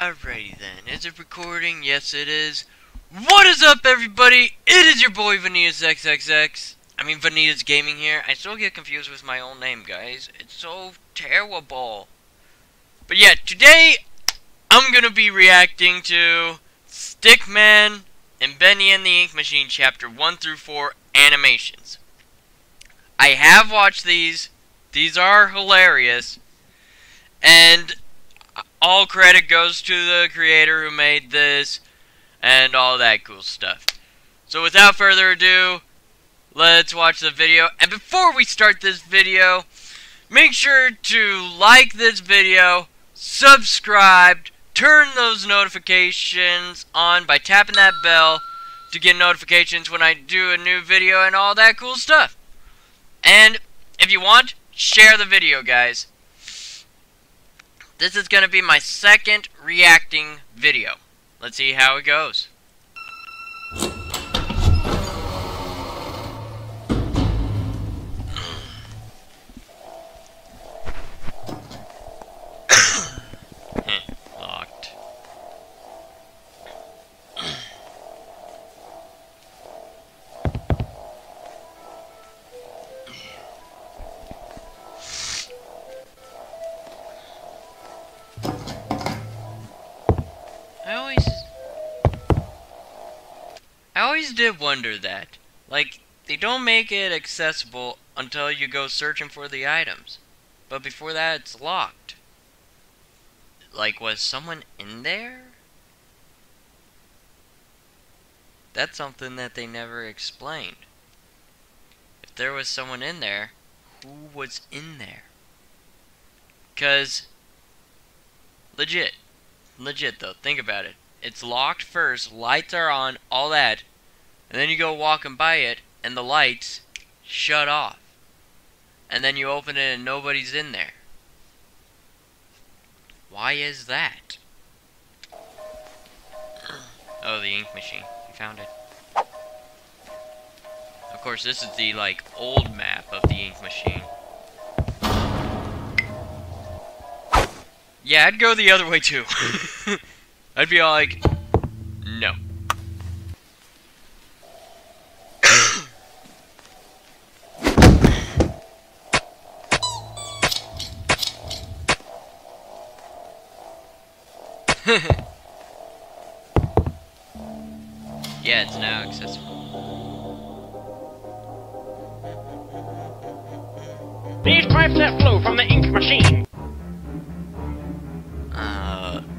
Alrighty then, is it recording? Yes it is. What is up everybody? It is your boy Vanitas Gaming here. I still get confused with my own name, guys. It's so terrible. But yeah, today I'm gonna be reacting to Stickman and Bendy and the Ink Machine Chapter 1 through 4 animations. I have watched these. These are hilarious. And all credit goes to the creator who made this and all that cool stuff. So without further ado, let's watch the video. And before we start this video, make sure to like this video, subscribe, turn those notifications on by tapping that bell to get notifications when I do a new video and all that cool stuff. And if you want, share the video, guys. This is going to be my second reacting video. Let's see how it goes. Locked. I always did wonder that. Like, they don't make it accessible until you go searching for the items. But before that, it's locked. Like, was someone in there? That's something that they never explained. If there was someone in there, who was in there? 'Cause, legit though, think about it. It's locked first, lights are on, all that, and then you go walking by it, and the lights shut off. And then you open it and nobody's in there. Why is that? Oh, the ink machine. I found it. Of course, this is the, like, old map of the ink machine. Yeah, I'd go the other way, too. I'd be all like, no. Yeah, it's now accessible. These pipes that flow from the ink machine.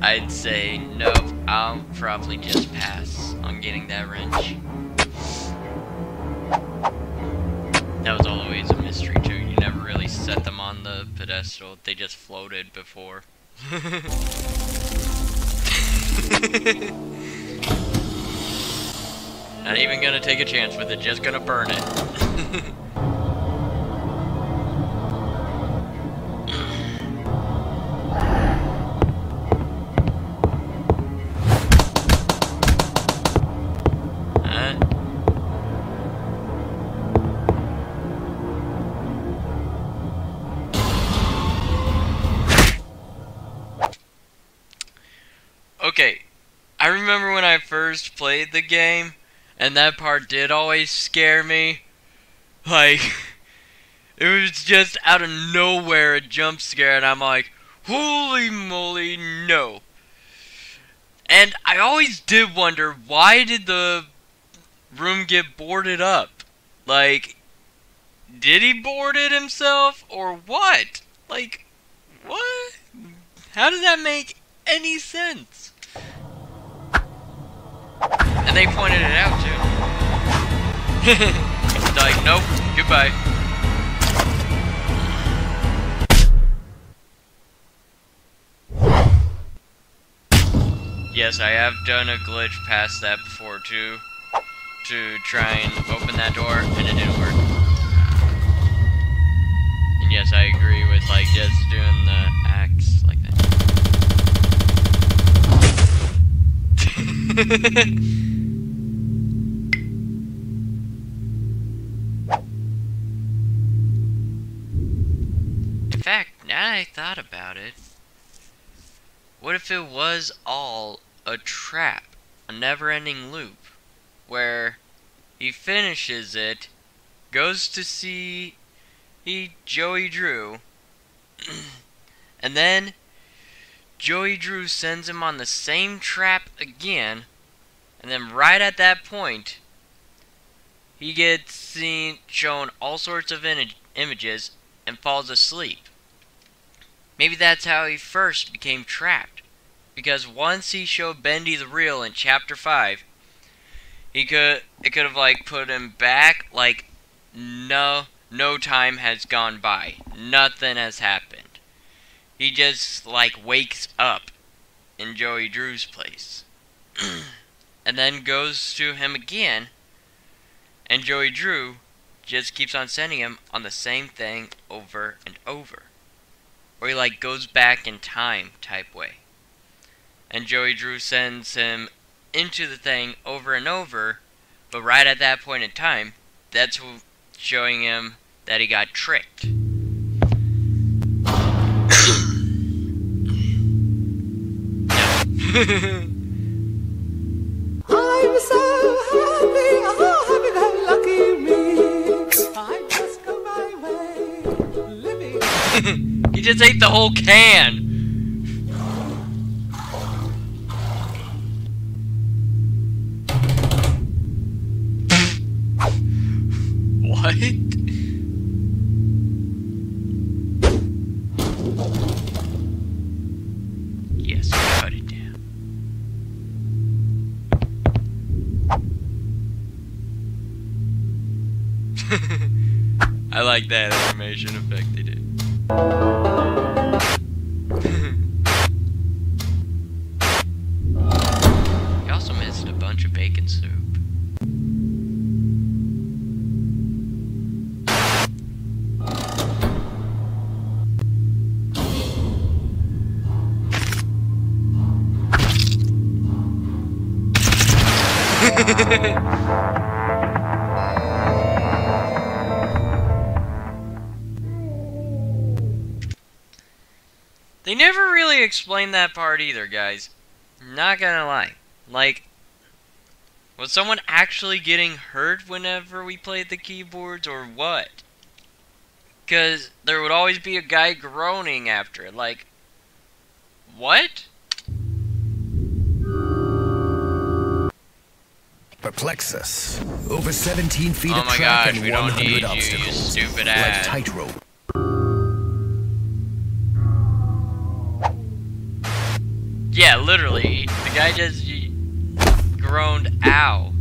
I'd say no. I'll probably just pass on getting that wrench. That was always a mystery too. You never really set them on the pedestal. They just floated before. Not even gonna take a chance with it, just gonna burn it. Okay, I remember when I first played the game, and that part did always scare me. Like, it was just out of nowhere a jump scare, and I'm like, holy moly, no. And I always did wonder, why did the room get boarded up? Like, did he board it himself, or what? Like, what? How does that make any sense? And they pointed it out too. It's like, nope, goodbye. Yes, I have done a glitch past that before too, to try and open that door, and it didn't work. And yes, I agree with like just doing the axe like that. In fact, now that I thought about it, What if it was all a trap? A never-ending loop where he finishes it, goes to see Joey Drew, and then Joey Drew sends him on the same trap again, and then right at that point he gets shown all sorts of images and falls asleep. Maybe that's how he first became trapped, because once he showed Bendy the reel in chapter 5, it could have like put him back like no time has gone by. Nothing has happened. He just like wakes up in Joey Drew's place. And then goes to him again, and Joey Drew just keeps on sending him on the same thing over and over. Or he like goes back in time type way. And Joey Drew sends him into the thing over and over, but right at that point in time, that's showing him that he got tricked. I'm so happy, oh happy, that lucky me. I just go my way, living. He just ate the whole can. What? Yes, cut it down. I like that animation effect they did. You also missed a bunch of bacon soup. They never really explained that part either, guys. Not gonna lie. Like, was someone actually getting hurt whenever we played the keyboards, or what? Because there would always be a guy groaning after it. Like, what? Perplexus. Over 17 feet of track and 100 obstacles. You stupid ass. Like tightrope. Yeah, literally. The guy just groaned, ow.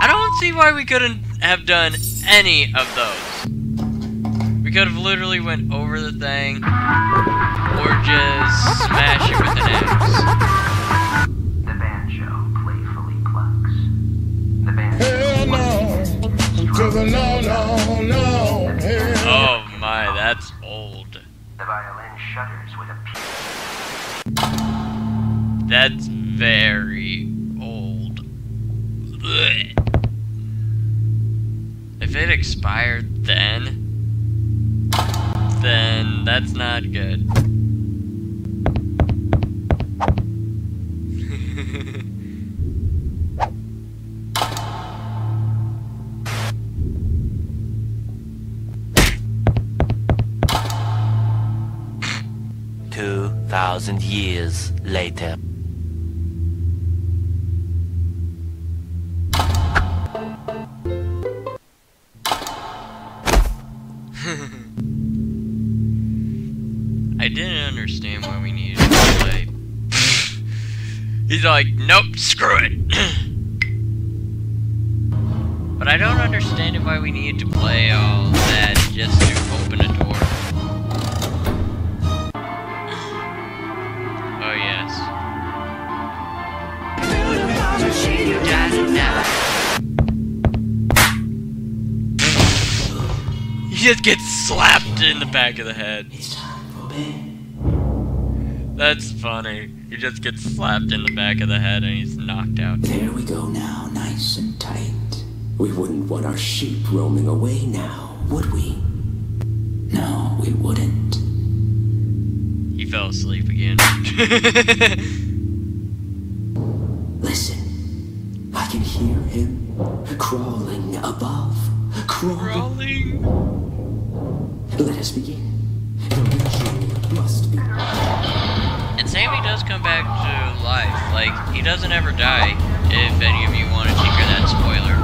I don't see why we couldn't have done any of those. We could have literally went over the thing. Or just smash it with an axe. The banjo playfully clucks. The banjo. Hell no! To the no, no, no! Hell. Oh my, that's old. The violin shudders with a peal. That's very old. Blech. If it expired then that's not good. Thousand years later. I didn't understand why we needed to play. He's like, nope, screw it. But I don't understand why we needed to play all that just to open a door. He just gets slapped in the back of the head. That's funny. He just gets slapped in the back of the head and he's knocked out. There we go now, nice and tight. We wouldn't want our sheep roaming away now, would we? No, we wouldn't. He fell asleep again. Listen, I can hear him crawling above. Crawling. Let us begin. The ritual must be. And Sammy does come back to life. Like, he doesn't ever die. If any of you wanted to hear that spoiler.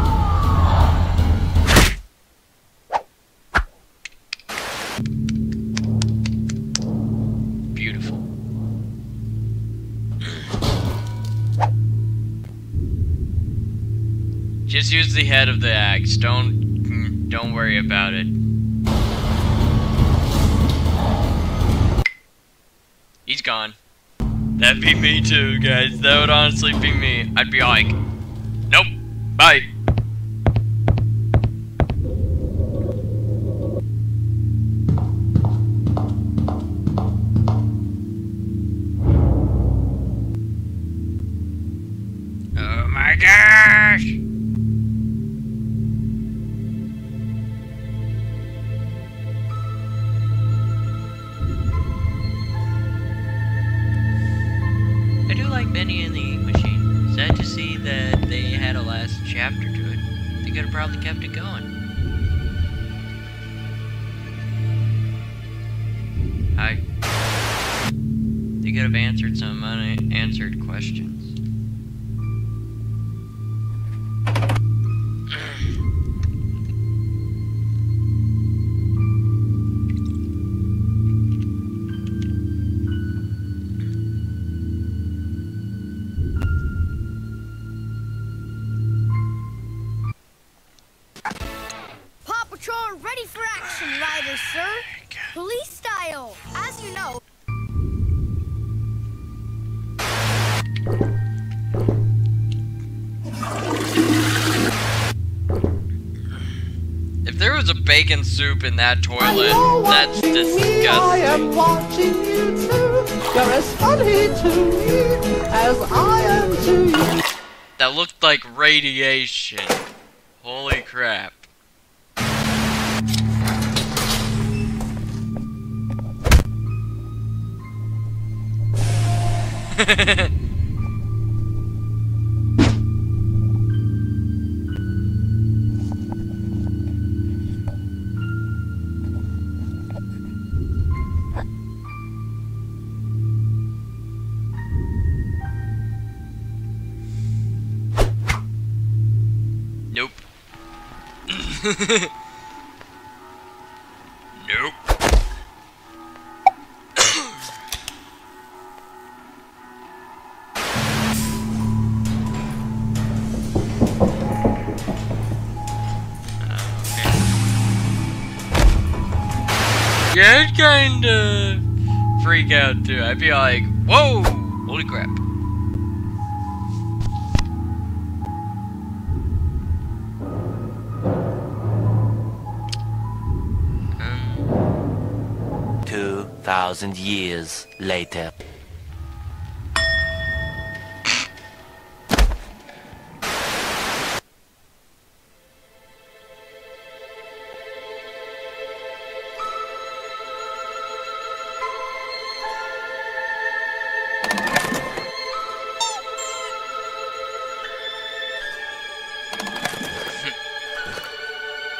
Just use the head of the axe. Don't worry about it. He's gone. That'd be me too, guys. That would honestly be me. I'd be like, nope, bye. Oh my gosh! Bendy and the Ink Machine. Sad to see that they had a last chapter to it. They could have probably kept it going. Hi. They could have answered some unanswered questions. Bacon soup in that toilet. That's disgusting. I am watching you too. You're as funny to me as I am to you. That looked like radiation. Holy crap. Nope. Okay. Yeah, I'd kinda freak out too. I'd be like, whoa! Holy crap. Thousand years later.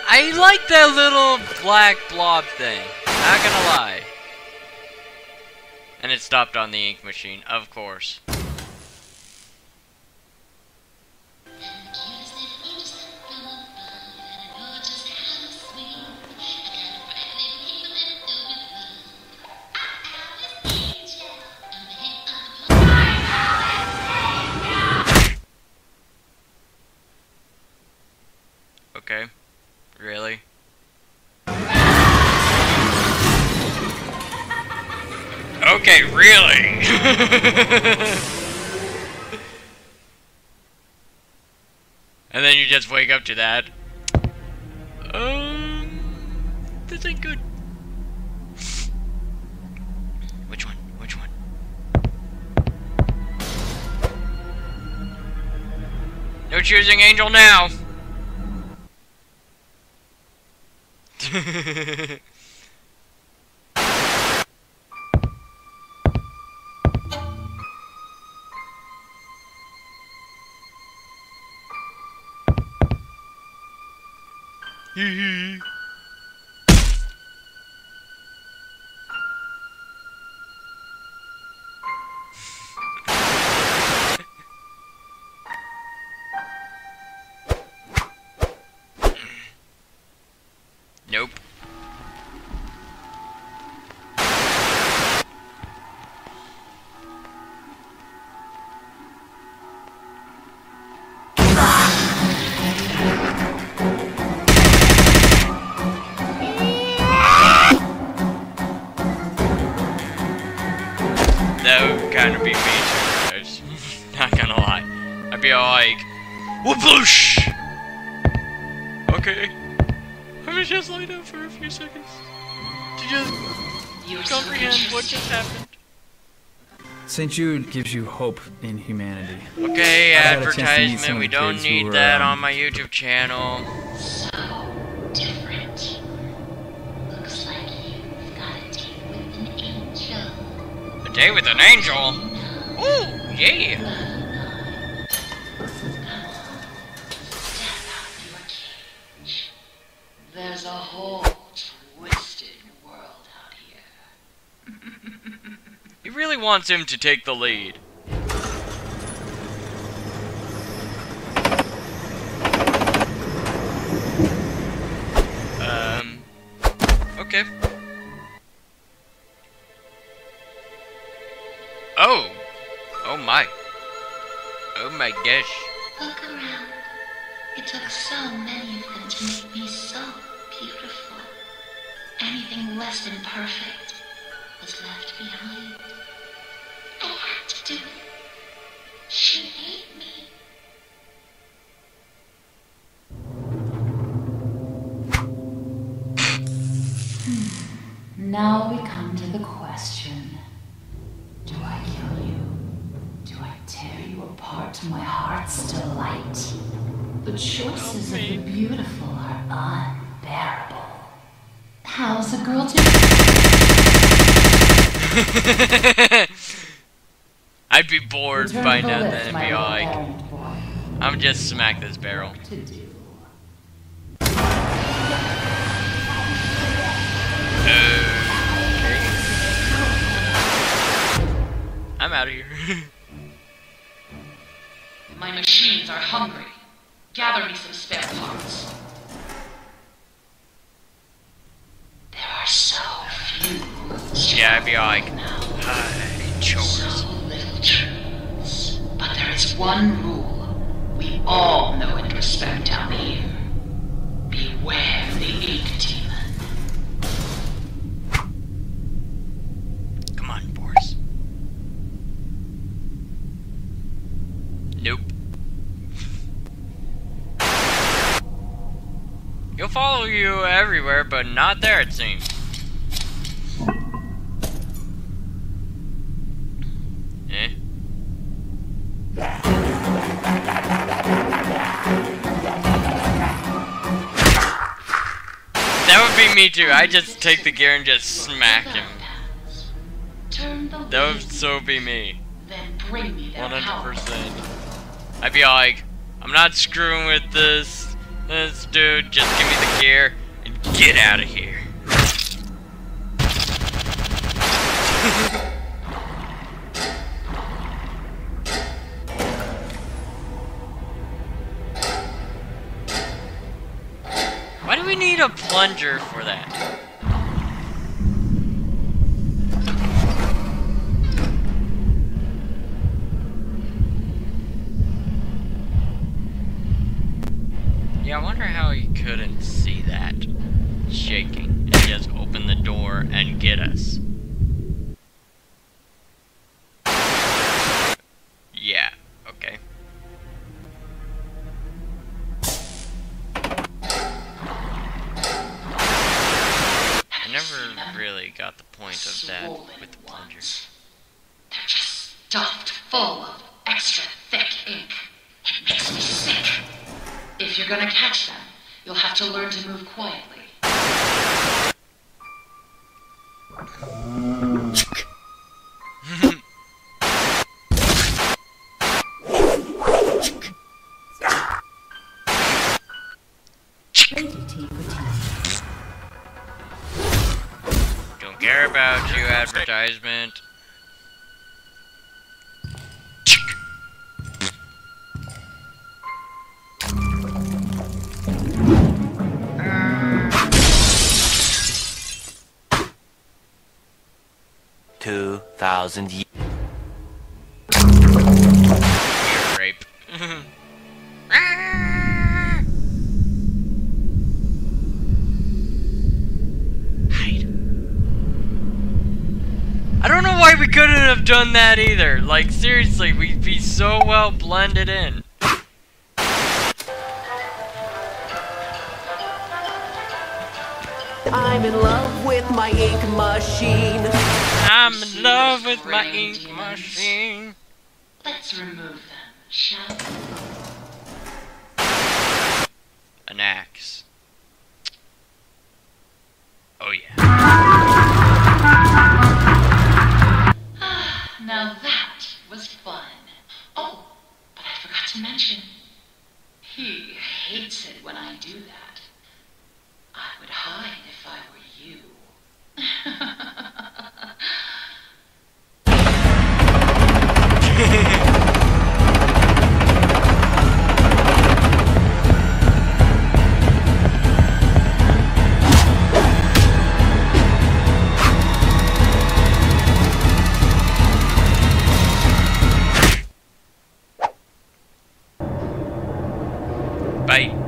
I like that little black blob thing, not gonna lie. And it stopped on the ink machine, of course. Okay, really? Okay, really? And then you just wake up to that. This ain't good. Which one? Which one? No choosing Angel now! Hee hee. That would kind of be me too, not gonna lie. I'd be all like, whoopoosh! Okay. Let me just lay down for a few seconds to just comprehend what just happened. St. Jude gives you hope in humanity. Okay, advertisement, we don't need that on my YouTube channel. Day with an angel. Ooh, yeah. There's a whole twisted world out here. He really wants him to take the lead. Okay. Oh! Oh my. Oh my gosh. Look around. It took so many of them to make me so beautiful. Anything less than perfect was left behind. I had to do it. She made me. Now we come to the question. Do I kill you? Do I tear you apart to my heart's delight? The choices of the beautiful are unbearable. How's a girl to- I'd be bored by now then and be all like, I'm just smack this barrel. I'm out of here. My machines are hungry. Gather me some spare parts. There are so few. Yeah, I'd be like, chores. So little truths. But there is one rule we all know and respect down here. Beware the ink demon. Come on, Boris. Nope. He'll follow you everywhere, but not there, it seems. Eh? That would be me too. I just take the gear and just smack him. That would so be me. 100%. I'd be like, I'm not screwing with this dude, just give me the gear and get out of here. Why do we need a plunger for that? Yeah, I wonder how he couldn't see that shaking and just open the door and get us. Yeah, okay. I never really got the point of that with the plungers. They're just stuffed full of extra thick ink. It makes me sick. If you're gonna catch them, you'll have to learn to move quietly. Lady T. care about you, advertisement. $2,000 rape. Hide. I don't know why we couldn't have done that either. Like, seriously, we'd be so well blended in. I'm in love with my ink machine. I'm in love with my ink machine. Let's remove them, shall we? An axe. Oh yeah. Now that was fun. Oh, but I forgot to mention. He hates it when I do that. I would hide if I were you. Bye.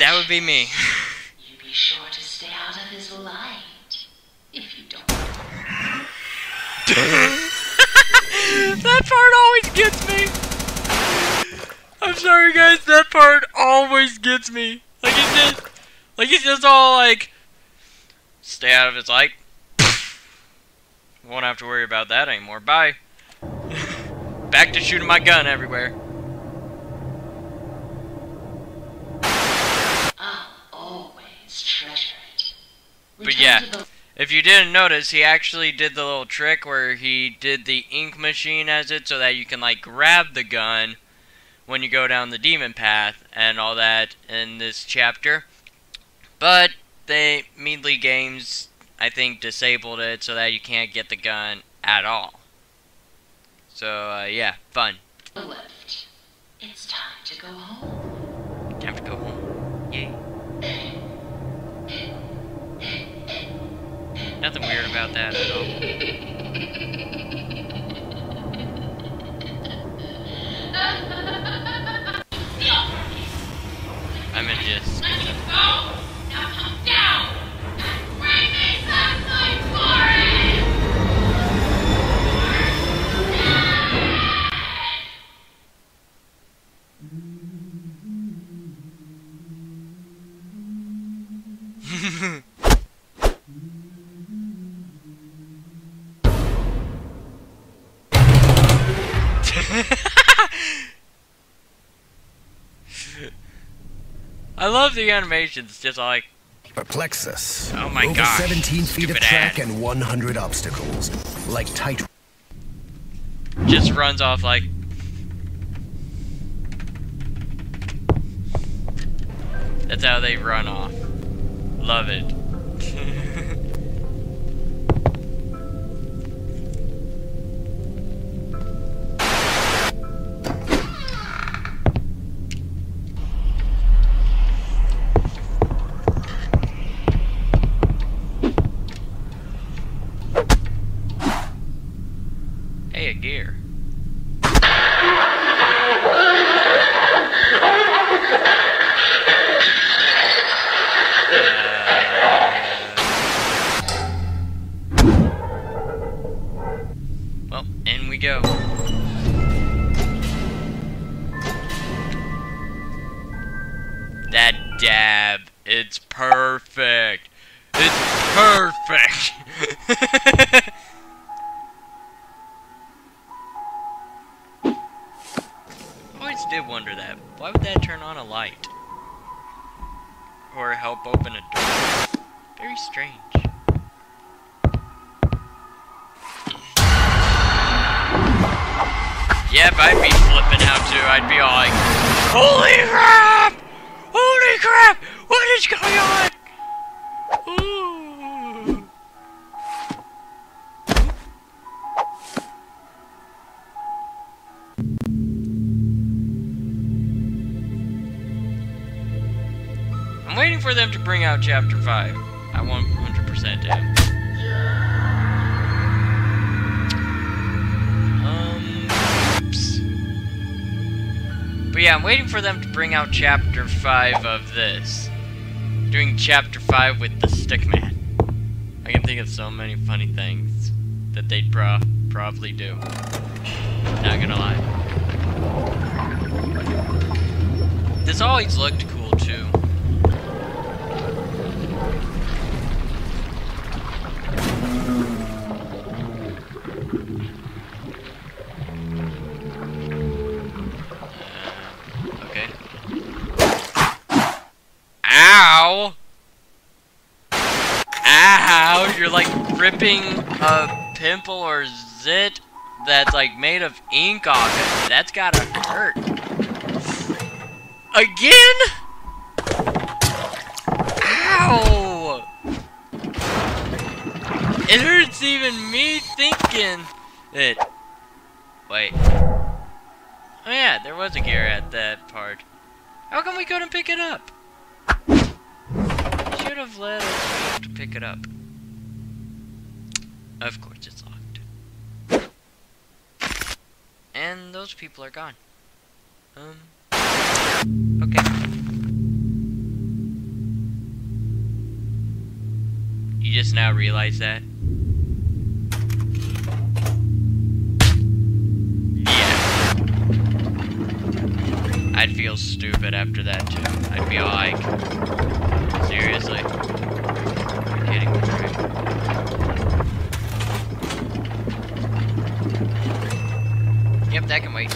That would be me. You be sure to stay out of his light if you don't. That part always gets me. I'm sorry, guys. That part always gets me. Like it's just all like, stay out of his light. Won't have to worry about that anymore. Bye. Back to shooting my gun everywhere. But yeah, if you didn't notice, he actually did the little trick where he did the ink machine as it so that you can, like, grab the gun when you go down the demon path and all that in this chapter. But they, Meadly Games, I think, disabled it so that you can't get the gun at all. So, yeah, fun. Left. It's time to go home. Time to go home. Yay. Nothing weird about that at all. I'm in just. Let me go! Now come down! Bring me something for it! I love the animations, just like Perplexus. Oh my gosh. 17 feet of track and 100 obstacles. Like tight. Just runs off like. That's how they run off. Love it. perfect. It's perfect. Always did wonder that. Why would that turn on a light? Or help open a door? Very strange. Yep, I'd be flipping out too. I'd be all like, holy crap! Holy crap! What is going on? Ooh. I'm waiting for them to bring out Chapter 5. I 100% am. But yeah, I'm waiting for them to bring out Chapter 5 of this. Doing Chapter 5 with the Stickman. I can think of so many funny things that they'd probably do. Not gonna lie. This always looked cool too. Ow! Ow! You're like ripping a pimple or zit that's like made of ink off it. That's gotta hurt. Again? Ow! It hurts even me thinking it. Wait. Oh yeah, there was a gear at that part. How come we couldn't pick it up? Should have let us to pick it up. Of course it's locked. And those people are gone. Okay. You just now realize that? Yeah. I'd feel stupid after that too. I'd be like... Seriously. You're kidding me, right? Yep, that can wait.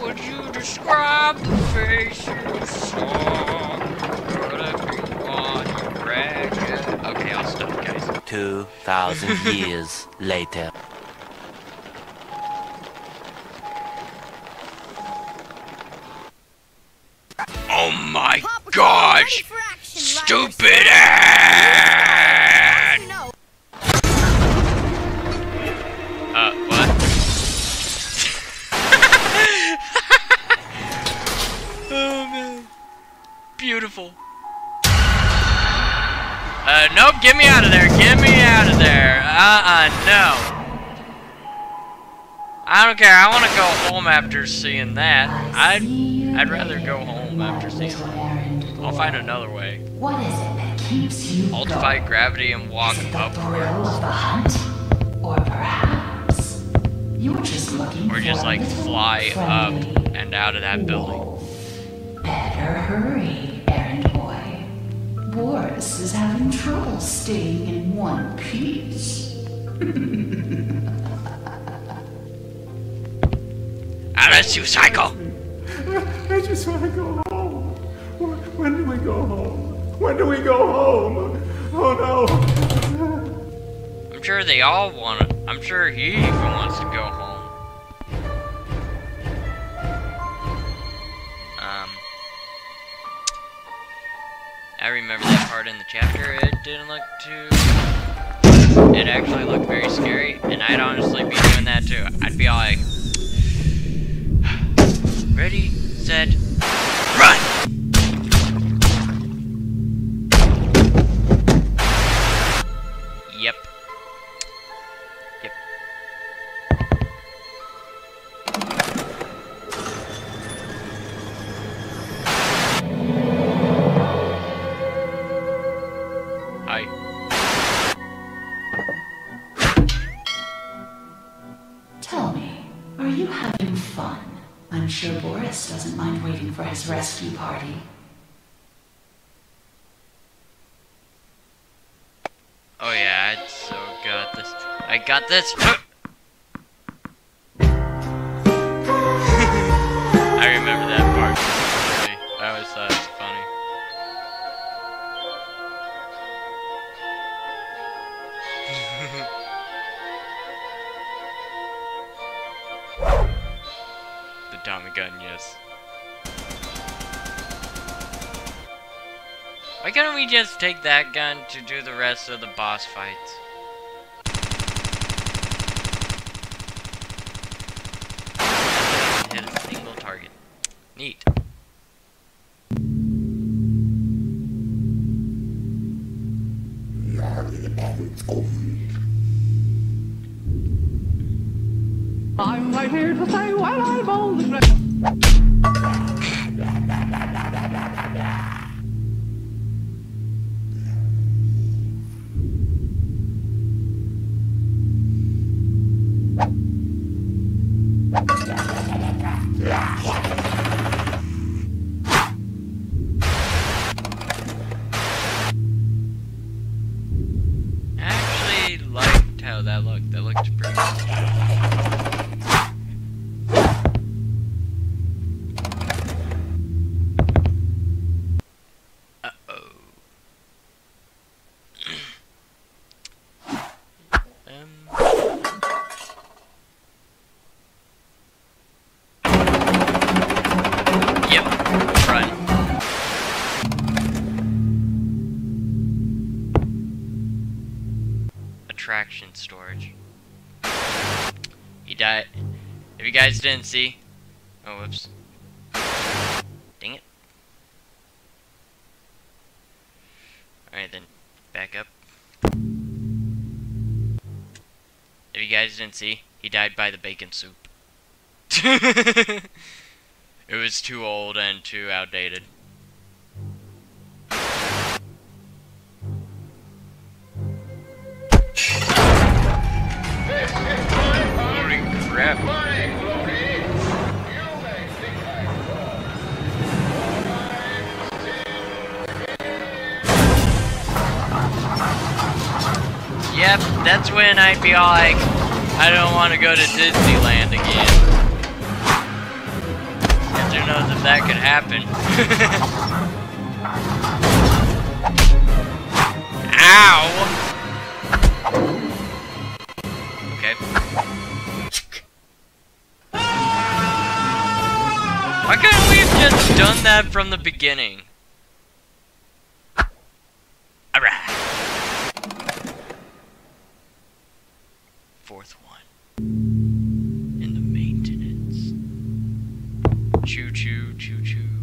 Would you describe the face you saw? Whatever you want, you ragged. Okay, I'll stop, guys. 2,000 years later. Oh my gosh! Stupid ass! What? Oh man. Beautiful. Nope, get me out of there, get me out of there. No. I don't care, I want to go home after seeing that. I'd rather go home after seeing that. I'll find another way. What is it that keeps you Altify gravity and walk upwards. Or just like fly up and out of that building. Better hurry, errand boy. Boris is having trouble staying in one piece. Alice, you psycho! I just want to go home. When do we go home? When do we go home? Oh no! I'm sure they all want it. I'm sure he even wants to go home. I remember that part in the chapter, it didn't look too... It actually looked very scary, and I'd honestly be doing that too. I'd be all like... Ready, set, run! Yep. Yep. I'm sure Boris doesn't mind waiting for his rescue party. Oh yeah, I so got this. I got this. I remember that part. I always thought it was funny. The Tommy gun, yes. Why can't we just take that gun to do the rest of the boss fights? Hit a single target. Neat. I'm right here to say while I'm old and Attraction storage. He died. If you guys didn't see. Oh, whoops. Dang it. Alright then, back up. If you guys didn't see, he died by the bacon soup. It was too old and too outdated. Yep, that's when I'd be all like, I don't want to go to Disneyland again. Because who knows if that could happen. Ow! Okay. Why couldn't we have just done that from the beginning? Fourth one in the maintenance. Choo choo choo choo.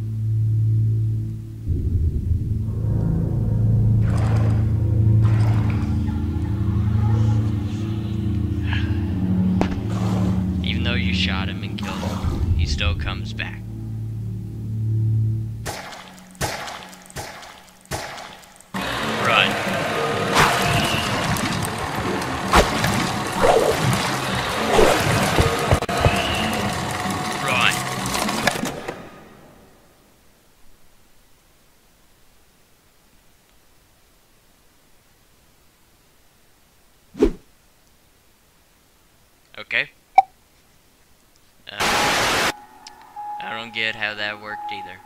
Even though you shot him and killed him, he still comes back. Okay. I don't get how that worked either.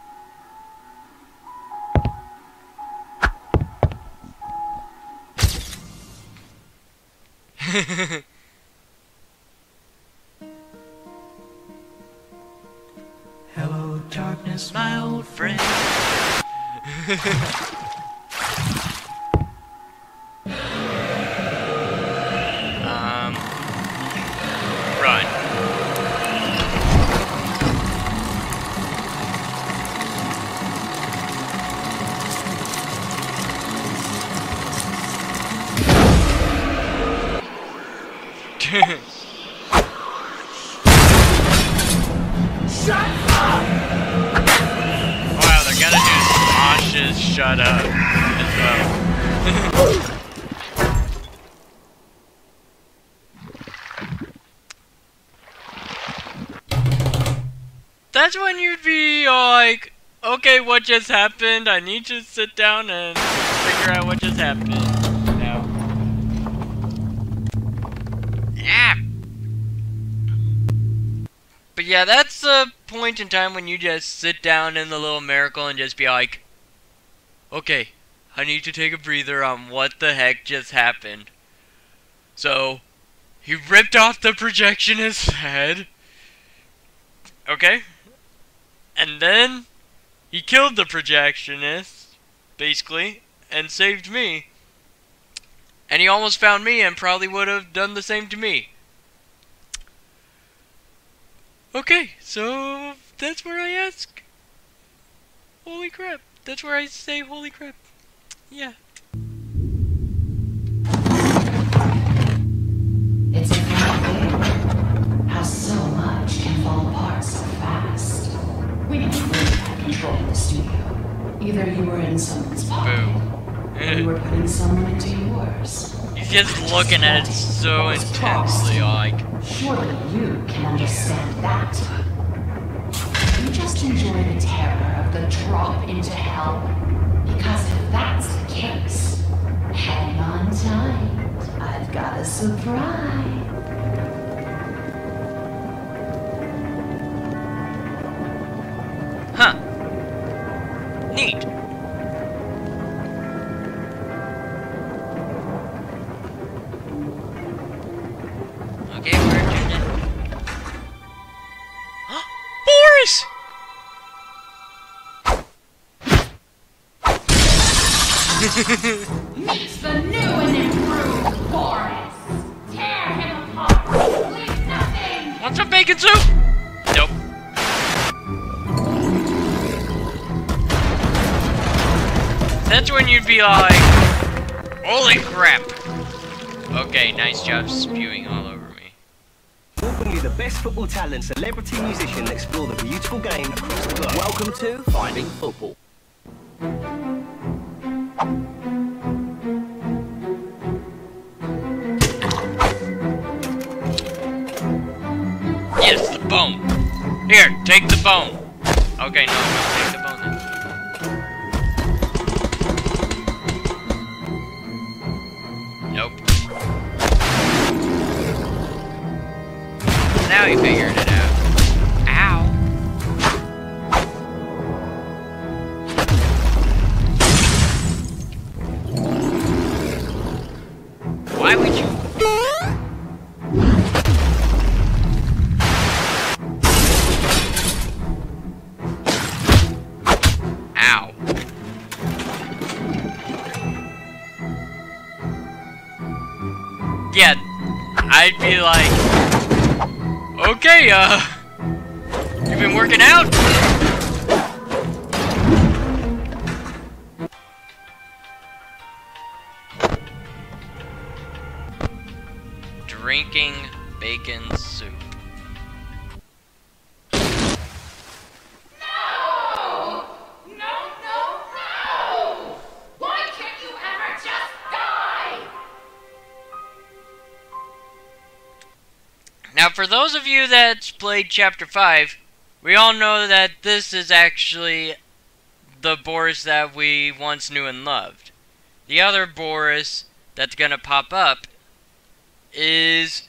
Hello, darkness, my old friend. Shut up! Wow, they're gonna do Smosh's shut up as well. That's when you'd be like, okay, what just happened? I need to sit down and figure out what just happened now. Yeah. But yeah, that's the point in time when you just sit down in the little miracle and just be like, okay, I need to take a breather on what the heck just happened. So, he ripped off the projectionist's head. Okay. And then, he killed the projectionist, basically, and saved me. And he almost found me and probably would have done the same to me. Okay, so that's where I ask. Holy crap. That's where I say holy crap. Yeah. It's incredible how so much can fall apart so fast. We didn't really have control in the studio. Either you were in someone's pocket, or you were putting someone into yours. He's just looking at it so intensely, like. Surely you can understand that. You just enjoy the terror of the drop into hell. Because if that's the case, hang on tight. I've got a surprise. Huh. Neat. Okay, we're tuned in. Boris! Meet the new and improved Boris. Tear him apart. Leave nothing. Want some bacon soup? Nope. That's when you'd be like, holy crap. Okay, nice job spewing all over me. We'll bring you the best football talent, celebrity, musician, and explore the beautiful game across the globe. Welcome to Finding Football. Yes, the bone. Here, take the bone. Okay, no, don't take the bone then. Nope. Now he figured it out. Ow. Why would you? Yeah, I'd be like, okay, you've been working out? Drinking bacon soup. Now, for those of you that's played Chapter 5, we all know that this is actually the Boris that we once knew and loved. The other Boris that's going to pop up is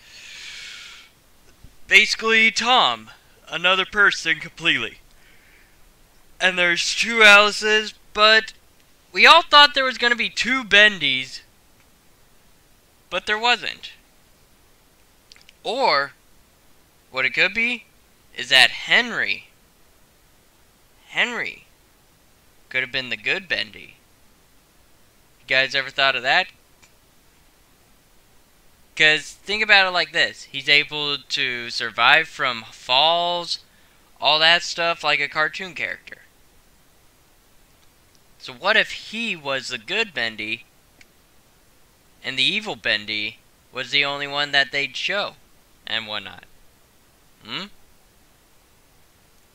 basically Tom, another person completely. And there's two Alices, but we all thought there was going to be two Bendys, but there wasn't. Or what it could be is that Henry could have been the good Bendy. You guys ever thought of that? Because think about it like this. He's able to survive from falls, all that stuff, like a cartoon character. So what if he was the good Bendy and the evil Bendy was the only one that they'd show? And whatnot.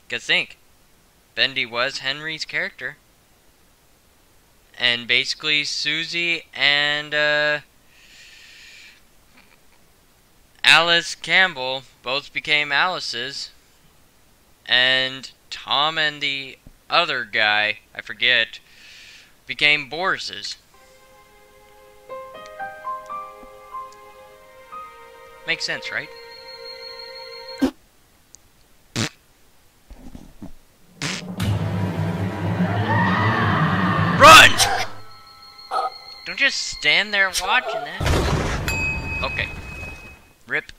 Because think, Bendy was Henry's character. And basically Susie and Alice Campbell both became Alice's. and Tom and the other guy, I forget, became Boris's. Makes sense, right? Run! Don't just stand there watching that. Okay. Rip.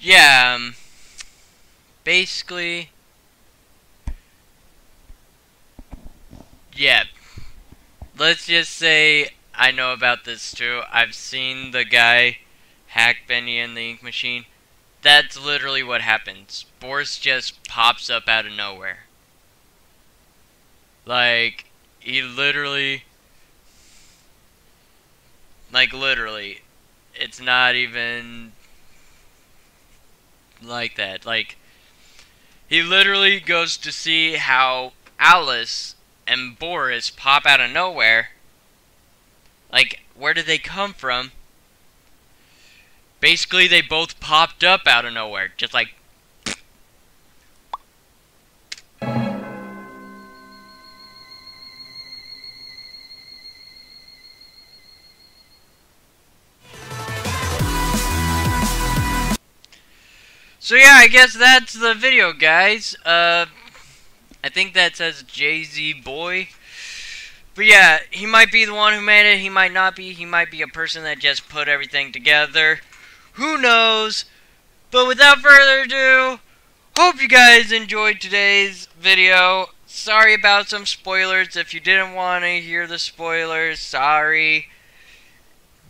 Yeah, basically, yeah, let's just say I know about this too. I've seen the guy hack Bendy and the Ink Machine. That's literally what happens. Boris just pops up out of nowhere. Like, he literally, like literally, it's not even like that. Like, he literally goes to see how Alice and Boris pop out of nowhere. Like, where did they come from? Basically, they both popped up out of nowhere, just like. So yeah, I guess that's the video, guys. I think that says Jay-Z Boy. But yeah, he might be the one who made it, he might not be, he might be a person that just put everything together. Who knows? But without further ado, hope you guys enjoyed today's video. Sorry about some spoilers, if you didn't want to hear the spoilers, sorry.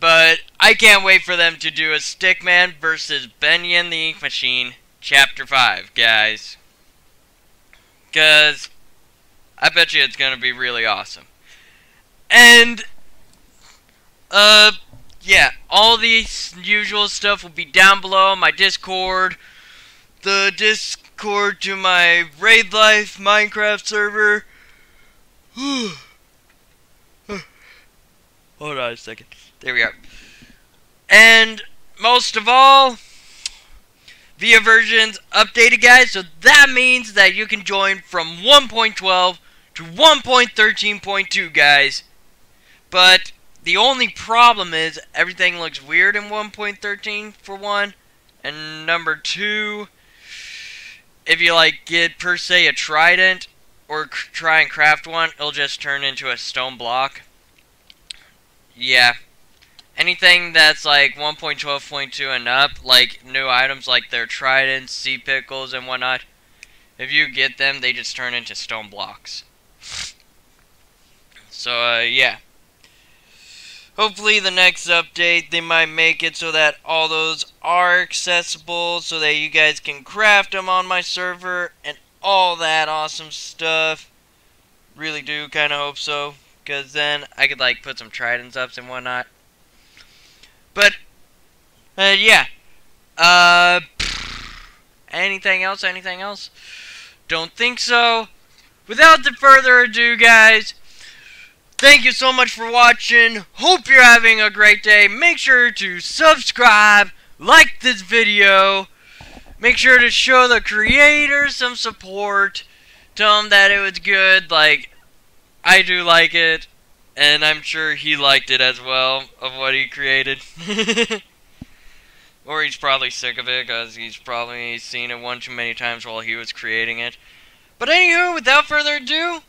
But I can't wait for them to do a Stickman versus Bendy and the Ink Machine Chapter 5, guys. Because I bet you it's going to be really awesome. And, yeah, all the usual stuff will be down below. My Discord, the Discord to my Raid Life Minecraft server. Hold on a second. There we are. And most of all, VIA versions updated, guys. So that means that you can join from 1.12 to 1.13.2, guys. But the only problem is everything looks weird in 1.13 for one. And number two, if you like get per se a trident or try and craft one, it'll just turn into a stone block. Yeah. Anything that's like 1.12.2 and up, like new items like their tridents, sea pickles, and whatnot, if you get them, they just turn into stone blocks. So, yeah. Hopefully the next update, they might make it so that all those are accessible, so that you guys can craft them on my server, and all that awesome stuff. Really do kind of hope so, because then I could like put some tridents ups and whatnot. But, yeah, anything else, Don't think so. Without further ado, guys, thank you so much for watching. Hope you're having a great day. Make sure to subscribe, like this video, make sure to show the creators some support, tell them that it was good, like, I do like it. And I'm sure he liked it as well, of what he created. Or he's probably sick of it, because he's probably seen it one too many times while he was creating it. But anywho, without further ado,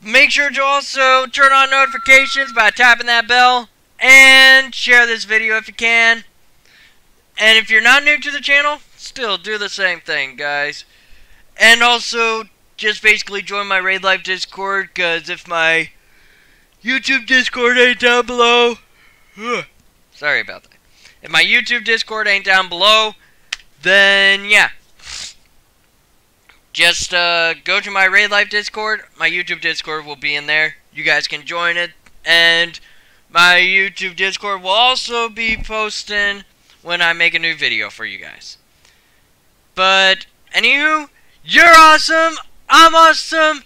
make sure to also turn on notifications by tapping that bell. And share this video if you can. And if you're not new to the channel, still do the same thing, guys. And also, just basically join my Raid Life Discord, because if my YouTube Discord ain't down below. Sorry about that. If my YouTube Discord ain't down below, then yeah. Just go to my Raid Life Discord. My YouTube Discord will be in there. You guys can join it. And my YouTube Discord will also be posting when I make a new video for you guys. But anywho, you're awesome. I'm awesome.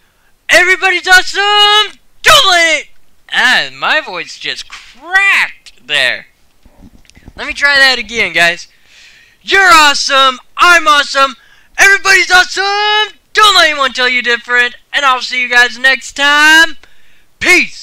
Everybody does some doublet! And my voice just cracked there. Let me try that again, guys. You're awesome, I'm awesome, everybody's awesome, don't let anyone tell you different, and I'll see you guys next time. Peace!